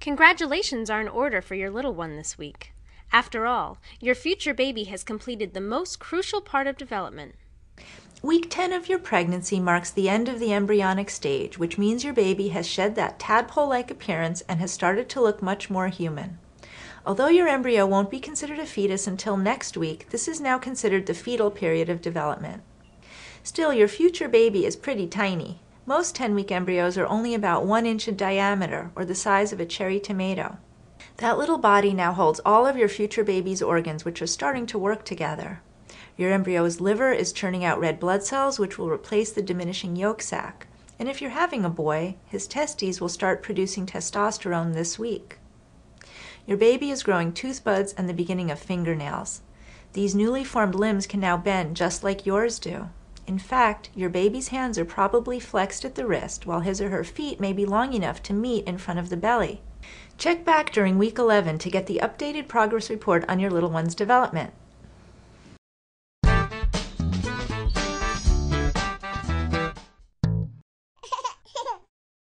Congratulations are in order for your little one this week. After all, your future baby has completed the most crucial part of development. Week 10 of your pregnancy marks the end of the embryonic stage, which means your baby has shed that tadpole-like appearance and has started to look much more human. Although your embryo won't be considered a fetus until next week, this is now considered the fetal period of development. Still, your future baby is pretty tiny. Most 10-week embryos are only about 1 inch in diameter, or the size of a cherry tomato. That little body now holds all of your future baby's organs, which are starting to work together. Your embryo's liver is churning out red blood cells, which will replace the diminishing yolk sac. And if you're having a boy, his testes will start producing testosterone this week. Your baby is growing tooth buds and the beginning of fingernails. These newly formed limbs can now bend just like yours do. In fact, your baby's hands are probably flexed at the wrist, while his or her feet may be long enough to meet in front of the belly. Check back during week 11 to get the updated progress report on your little one's development.